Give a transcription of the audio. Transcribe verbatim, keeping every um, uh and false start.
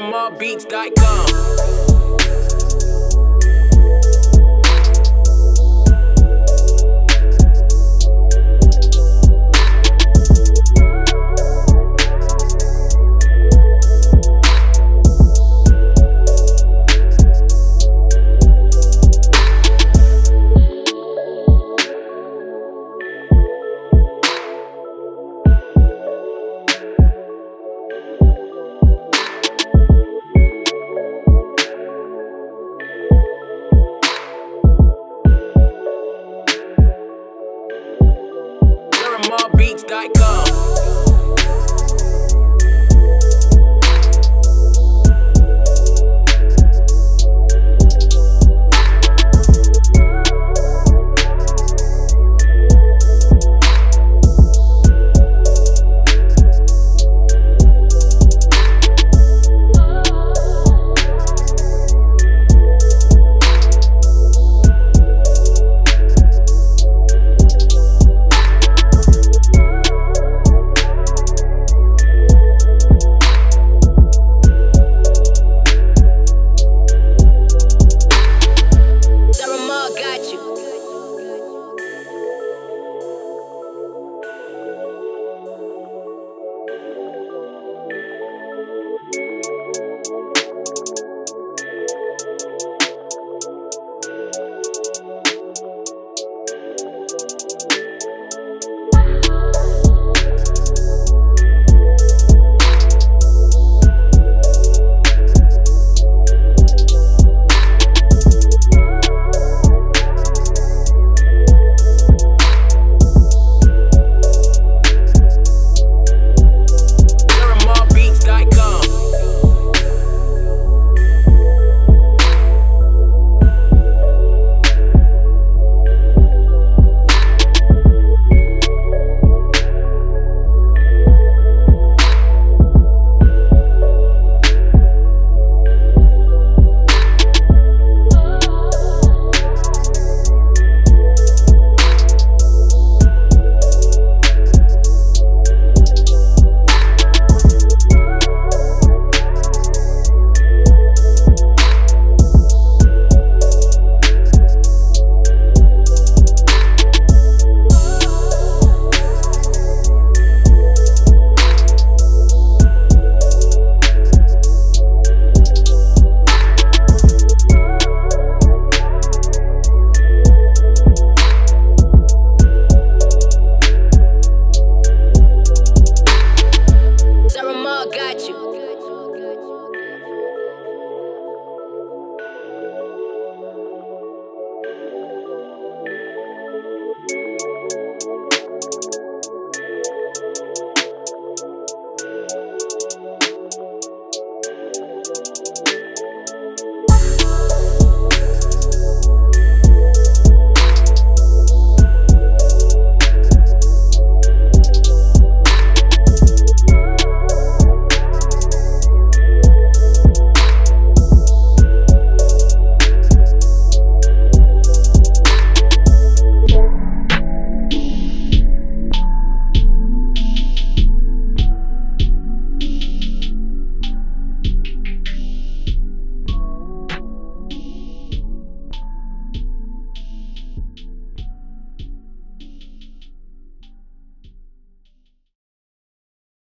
Sir Rahmal Beats dot com.